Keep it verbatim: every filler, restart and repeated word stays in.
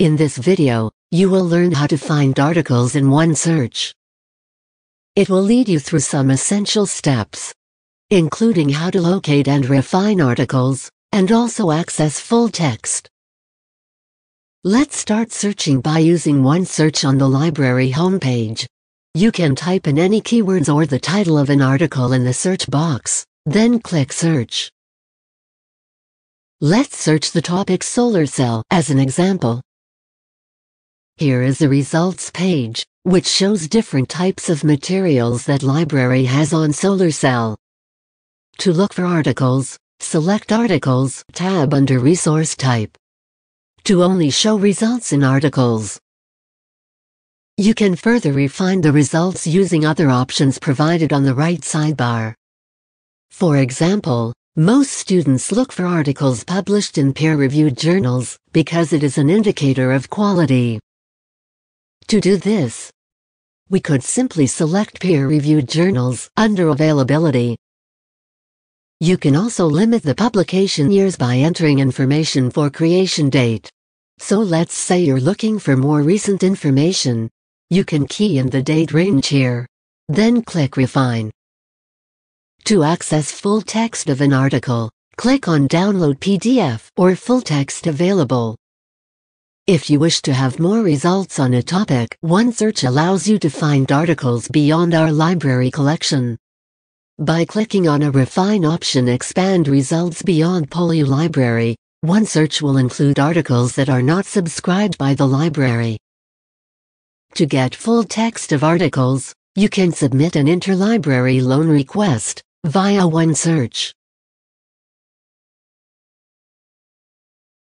In this video, you will learn how to find articles in OneSearch. It will lead you through some essential steps, including how to locate and refine articles, and also access full text. Let's start searching by using OneSearch on the library homepage. You can type in any keywords or the title of an article in the search box, then click Search. Let's search the topic solar cell as an example. Here is the results page, which shows different types of materials that library has on solar cell. To look for articles, select Articles tab under Resource Type. To only show results in articles. You can further refine the results using other options provided on the right sidebar. For example, most students look for articles published in peer-reviewed journals because it is an indicator of quality. To do this, we could simply select peer-reviewed journals under Availability. You can also limit the publication years by entering information for creation date. So let's say you're looking for more recent information. You can key in the date range here, then click Refine. To access full text of an article, click on Download P D F or Full Text Available. If you wish to have more results on a topic, OneSearch allows you to find articles beyond our library collection. By clicking on a Refine option, Expand Results Beyond Pao Yue Library, OneSearch will include articles that are not subscribed by the library. To get full text of articles, you can submit an interlibrary loan request via OneSearch.